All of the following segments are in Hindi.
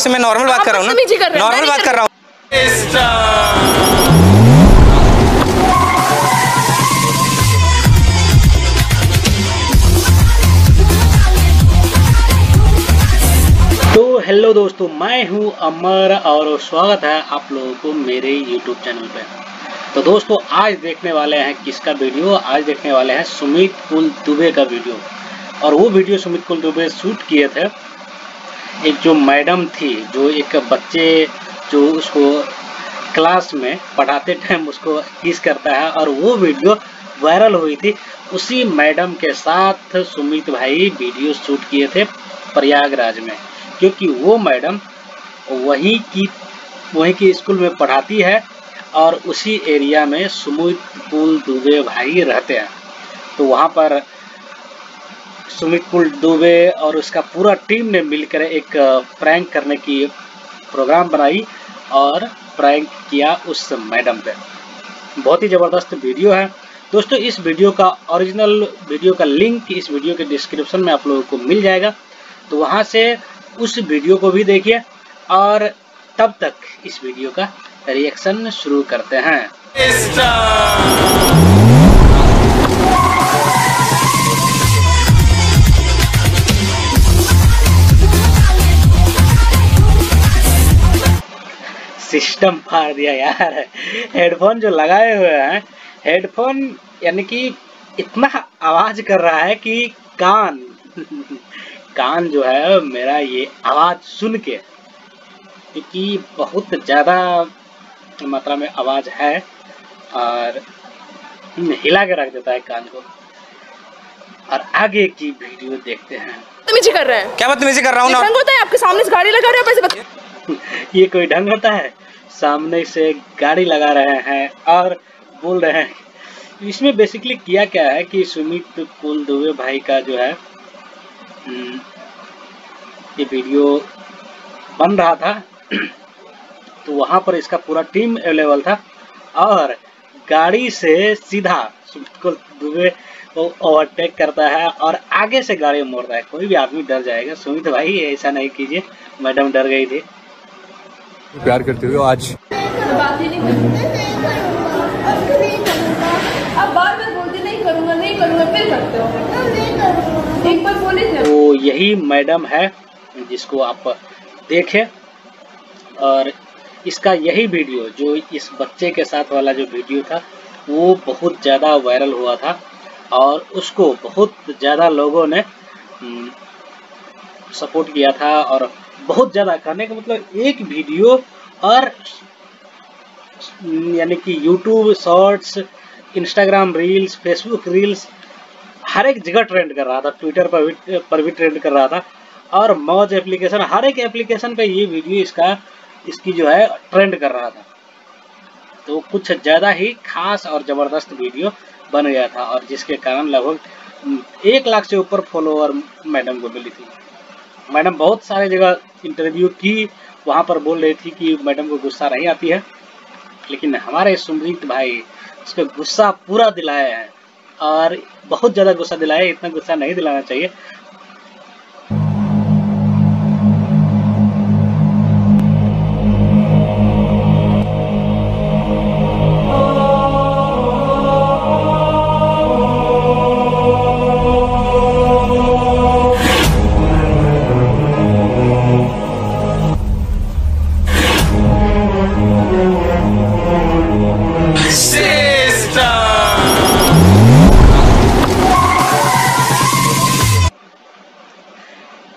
आपसे मैं नॉर्मल बात कर रहा हूँ ना, नॉर्मल बात कर रहा हूँ। हेलो दोस्तों, मैं हूं अमर और स्वागत है आप लोगों को मेरे YouTube चैनल पे। तो दोस्तों आज देखने वाले हैं किसका वीडियो, आज देखने वाले हैं सुमित कुल दुबे का वीडियो। और वो वीडियो सुमित कुल दुबे शूट किए थे, एक जो मैडम थी जो एक बच्चे जो उसको क्लास में पढ़ाते टाइम उसको किस करता है, और वो वीडियो वायरल हुई थी। उसी मैडम के साथ सुमित भाई वीडियो शूट किए थे प्रयागराज में, क्योंकि वो मैडम वहीं की स्कूल में पढ़ाती है और उसी एरिया में सुमित कुल दुबे भाई रहते हैं। तो वहाँ पर सुमित कुल दुबे और उसका पूरा टीम ने मिलकर एक प्रैंक करने की प्रोग्राम बनाई और प्रैंक किया उस मैडम पे। बहुत ही ज़बरदस्त वीडियो है दोस्तों। इस वीडियो का ओरिजिनल वीडियो का लिंक इस वीडियो के डिस्क्रिप्शन में आप लोगों को मिल जाएगा, तो वहाँ से उस वीडियो को भी देखिए। और तब तक इस वीडियो का रिएक्शन शुरू करते हैं। सिस्टम फाड़ दिया यार। हेडफोन जो लगाए हुए हैं, हेडफोन यानी कि इतना आवाज कर रहा है कि कान जो है मेरा ये आवाज़ सुन के, क्योंकि बहुत ज़्यादा मात्रा में आवाज़ है और हिला के रख देता है कान को। और आगे की वीडियो देखते हैं। बदतमीजी कर रहे हैं। क्या बदतमीजी कर रहा हूँ ना? ढंग होता है आपके सामने से गाड़ी लगा रहे हो? ये कोई ढंग होता है? सामने से गाड़ी लगा रहे हैं और बोल रहे हैं। इसमें बेसिकली किया क्या है कि सुमित कुल दुबे भाई का जो है ये वीडियो बन रहा था, तो वहाँ पर इसका पूरा टीम अवेलेबल था और गाड़ी से सीधा सुमित कुल दुबे को ओवरटेक करता है और आगे से गाड़ी मोड़ता है। कोई भी आदमी डर जाएगा। सुमित भाई ऐसा नहीं कीजिए, मैडम डर गई थी। प्यार करते हुए आज तो यही मैडम है जिसको आप देखें, और इसका यही वीडियो जो इस बच्चे के साथ वाला जो वीडियो था वो बहुत ज़्यादा वायरल हुआ था और उसको बहुत ज़्यादा लोगों ने सपोर्ट किया था। और बहुत ज़्यादा करने का मतलब एक वीडियो और यानी कि YouTube shorts, Instagram reels, Facebook reels, हर एक जगह ट्रेंड कर रहा था। ट्विटर पर भी ट्रेंड कर रहा था और मौज एप्लीकेशन, हर एक एप्लीकेशन पे ये वीडियो इसकी जो है ट्रेंड कर रहा था। तो कुछ ज़्यादा ही खास और ज़बरदस्त वीडियो बन गया था और जिसके कारण लगभग 1 लाख से ऊपर फॉलोअर मैडम को मिली थी। मैडम बहुत सारे जगह इंटरव्यू की, वहाँ पर बोल रही थी कि मैडम को गुस्सा नहीं आती है, लेकिन हमारे सुमित भाई उसको गुस्सा पूरा दिलाया है और बहुत ज्यादा गुस्सा दिलाया। इतना गुस्सा नहीं दिलाना चाहिए।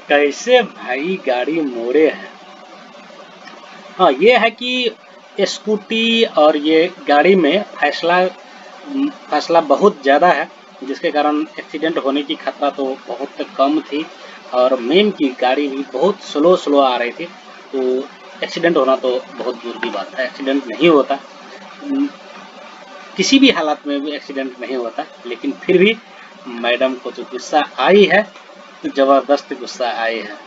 कैसे भाई गाड़ी मोड़े हैं। हाँ, ये है कि स्कूटी और ये गाड़ी में फासला बहुत ज़्यादा है, जिसके कारण एक्सीडेंट होने की खतरा तो बहुत कम थी। और मेन की गाड़ी भी बहुत स्लो आ रही थी, तो एक्सीडेंट होना तो बहुत दूर की बात है। एक्सीडेंट नहीं होता, किसी भी हालात में भी एक्सीडेंट नहीं होता, लेकिन फिर भी मैडम को जो गुस्सा आई है, जबरदस्त गुस्सा आए हैं।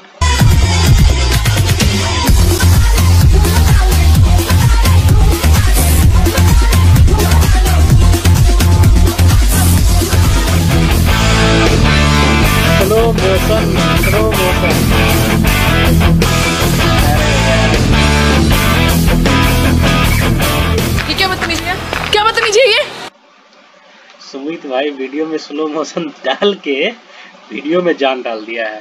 Slow motion, slow motion. कि भाई वीडियो में स्लो मोशन डाल के वीडियो में जान डाल दिया है,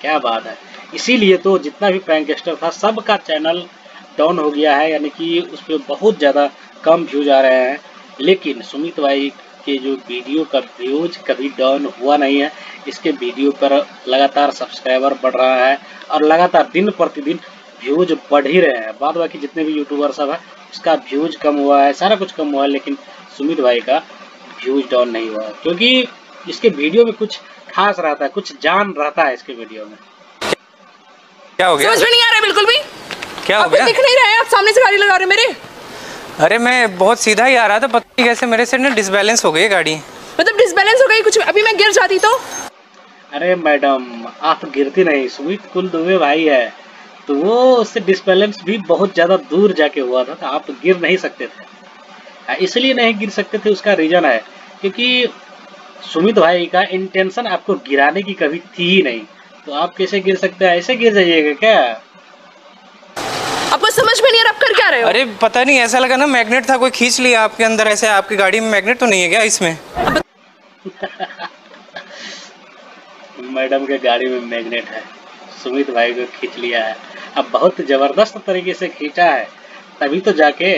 क्या बात है। इसीलिए तो जितना भी प्रैंकस्टर था सबका चैनल डाउन हो गया है, यानी कि उस पर बहुत ज़्यादा कम व्यूज आ रहे हैं। लेकिन सुमित भाई के जो वीडियो का व्यूज कभी डाउन हुआ नहीं है, इसके वीडियो पर लगातार सब्सक्राइबर बढ़ रहा है और लगातार दिन प्रतिदिन व्यूज बढ़ ही रहे हैं। बाद बाकी जितने भी यूट्यूबर सब है उसका व्यूज कम हुआ है, सारा कुछ कम हुआ है, लेकिन सुमित भाई का व्यूज डाउन नहीं हुआ है क्योंकि इसके वीडियो में कुछ खास रहता है, कुछ जान रहता है इसके वीडियो में। क्या हो गया, समझ में नहीं आ रहा बिल्कुल भी, क्या हो गया, दिख नहीं रहा है, आप सामने से गाड़ी लगा रहे मेरे। अरे मैं बहुत सीधा ही आ रहा था, पता नहीं कैसे मेरे से ना डिसबैलेंस हो गई गाड़ी, मतलब डिसबैलेंस हो गई कुछ, अभी मैं गिर जाती तो। अरे मैडम आप गिरती नहीं, सुमित कुल दुबे भाई है तो वो उससे डिसबैलेंस भी बहुत ज्यादा दूर जाके हुआ था, आप गिर नहीं सकते थे। इसलिए नहीं गिर सकते थे उसका रीजन है क्योंकि सुमित भाई का इंटेंशन आपको गिराने की कभी थी ही नहीं, तो आप कैसे गिर सकते हैं, ऐसे गिर जाइएगा क्या, आपको समझ में नहीं आ रहा आप कर क्या रहे हो। अरे पता नहीं ऐसा लगा ना मैग्नेट था कोई खींच लिया आपके अंदर, ऐसे आपकी गाड़ी में मैग्नेट तो नहीं है क्या इसमें। मैडम के गाड़ी में मैग्नेट है, सुमित भाई को खींच लिया है, अब बहुत जबरदस्त तरीके से खींचा है तभी तो जाके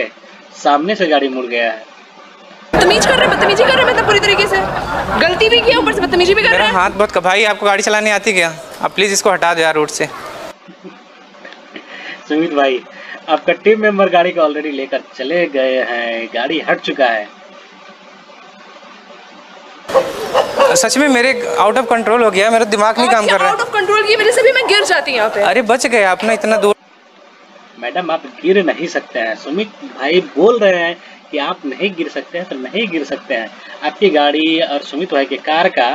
सामने से गाड़ी मुड़ गया है। बदतमीजी कर रहे हैं पूरी तरीके से, गलती भी किया ऊपर से बदतमीजी भी कर रहे हैं। हाथ बहुत भाई आपको गाड़ी चलाने आती क्या, आप प्लीज इसको हटा दो यार रोड से। सुमित भाई आपका टीम मेंबर गाड़ी को ऑलरेडी लेकर चले गए हैं, गाड़ी हट चुका है। सच में मेरे आउट ऑफ कंट्रोल हो गया, मेरा दिमाग नहीं काम कर रहा है, आउट ऑफ कंट्रोल की वजह से भी मैं गिर जाती यहाँ पे। अरे बच गए आप ना इतना दूर। मैडम आप गिर नहीं सकते हैं, सुमित भाई बोल रहे हैं कि आप नहीं गिर सकते हैं तो नहीं गिर सकते हैं। आपकी गाड़ी और सुमित भाई के कार का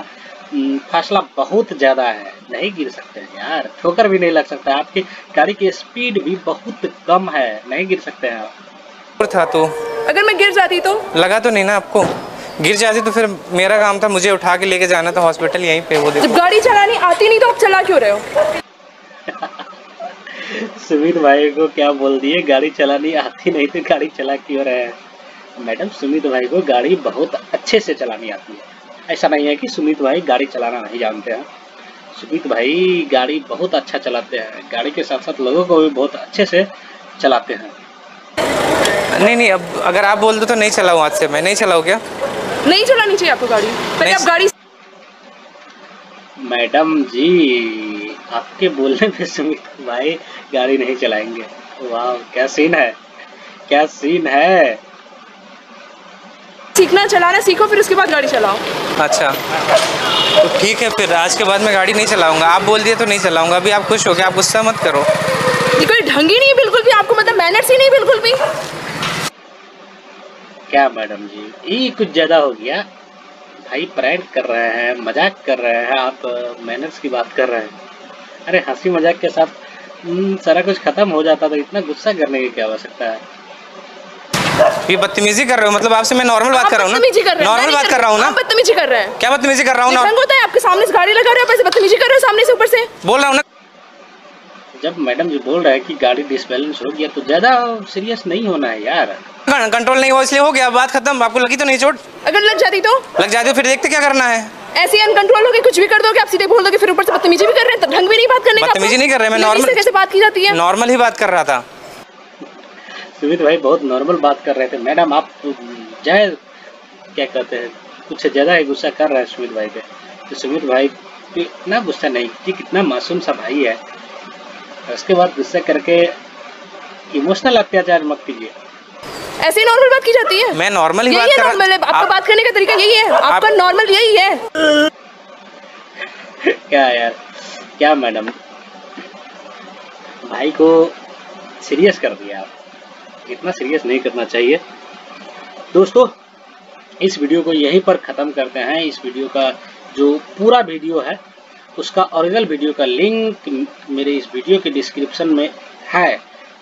फासला बहुत ज़्यादा है, नहीं गिर सकते हैं यार, ठोकर भी नहीं लग सकता, आपकी गाड़ी की स्पीड भी बहुत कम है, नहीं गिर सकते हैं आप। था तो अगर मैं गिर जाती तो लगा तो नहीं ना आपको, गिर जाती तो फिर मेरा काम था मुझे उठा के लेके जाना था हॉस्पिटल यहीं पे। वो देखो गाड़ी चलानी आती नहीं तो आप चला क्यों रहे हो। सुमित भाई को क्या बोल दिए, गाड़ी चलानी आती नहीं तो गाड़ी चला क्यों रहे हैं। मैडम सुमित भाई को गाड़ी बहुत अच्छे से चलानी आती है, ऐसा नहीं है कि सुमित भाई गाड़ी चलाना नहीं जानते हैं, सुमित भाई गाड़ी बहुत अच्छा चलाते हैं, गाड़ी के साथ साथ लोगों को भी बहुत अच्छे से चलाते हैं। नहीं नहीं अब अगर आप बोल दो तो नहीं चलाऊं, आज से मैं नहीं चलाऊं, क्या नहीं चलानी चाहिए आपको गाड़ी, पर आप गाड़ी। मैडम जी आपके बोलने पे सुमित भाई गाड़ी नहीं चलाएंगे, वाह क्या सीन है, क्या सीन है। सीखना चलाना सीखो फिर उसके बाद गाड़ी चलाओ। अच्छा तो ठीक है फिर आज के बाद मैं गाड़ी नहीं चलाऊंगा, आप बोल दिए तो नहीं चलाऊंगा। अभी आप खुश हो गए, आप गुस्सा मत करो, ये कोई ढंग ही नहीं है बिल्कुल भी, आपको मतलब मैनर्स ही नहीं बिल्कुल भी। क्या मैडम जी ये कुछ ज्यादा हो गया, भाई प्रैंक कर रहे हैं, मजाक कर रहे हैं, आप मैनर्स की बात कर रहे हैं। अरे हंसी मजाक के साथ सारा कुछ खत्म हो जाता था, इतना गुस्सा करने की क्या आवश्यकता है। ये बदतमीजी कर रहे हो, मतलब आपसे मैं नॉर्मल बात कर रहा हूँ ना, नॉर्मल बात कर रहा हूँ ना, बदतमीजी कर रहे हैं। क्या बदतमीजी कर रहा हूँ, रंग होता है आपके सामने से गाड़ी लगा रहे हो, ऊपर से बदतमीजी कर रहे हो, सामने से ऊपर से बोल रहा हूँ ना। जब मैडम जी बोल रहा है कि गाड़ी डिसबैलेंस हो गया तो ज्यादा सीरियस नहीं होना है यार, कंट्रोल नहीं हुआ इसलिए हो गया, बात खत्म। आपको लगी तो नहीं चोट, अगर लग जाती तो, लग जाती फिर देखते क्या करना है, ऐसे अनकंट्रोल हो गए कुछ भी कर दोगे आप, सीधे बोल दोगे, फिर ऊपर से बदतमीजी भी कर रहे हैं, ढंग भी नहीं बात करने का। बदतमीजी नहीं कर रहे, मैं नॉर्मल कैसे बात की जाती है, नॉर्मल ही बात कर रहा था। सुमित भाई बहुत नॉर्मल बात कर रहे थे, मैडम आप जाए क्या कहते हैं कुछ ज़्यादा ही गुस्सा कर रहे हैं सुमित भाई पे, तो सुमित भाई पे इतना गुस्सा नहीं कि कितना मासूम सा भाई है, उसके बाद गुस्सा करके इमोशनल अत्याचार मत कीजिए, ऐसी नॉर्मल बात की जाती है। मैं नॉर्मल ही बात कर रहा हूं, आपका बात करने का तरीका यही है, आपका नॉर्मल यही है। क्या यार क्या मैडम, भाई को सीरियस कर दिया, आप इतना सीरियस नहीं करना चाहिए। दोस्तों इस वीडियो को यहीं पर ख़त्म करते हैं, इस वीडियो का जो पूरा वीडियो है उसका ओरिजिनल वीडियो का लिंक मेरे इस वीडियो के डिस्क्रिप्शन में है,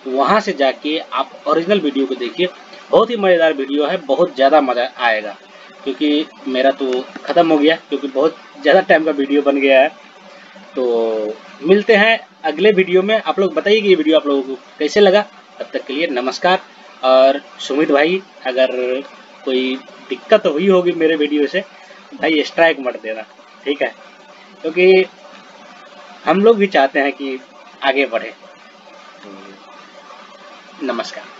तो वहाँ से जाके आप ओरिजिनल वीडियो को देखिए, बहुत ही मज़ेदार वीडियो है, बहुत ज़्यादा मज़ा आएगा। क्योंकि मेरा तो ख़त्म हो गया क्योंकि बहुत ज़्यादा टाइम का वीडियो बन गया है, तो मिलते हैं अगले वीडियो में। आप लोग बताइए कि ये वीडियो आप लोगों को कैसे लगा, तब तक के लिए नमस्कार। और सुमित भाई अगर कोई दिक्कत हुई होगी मेरे वीडियो से, भाई स्ट्राइक मत देना, ठीक है, क्योंकि हम लोग भी चाहते हैं कि आगे बढ़े। नमस्कार।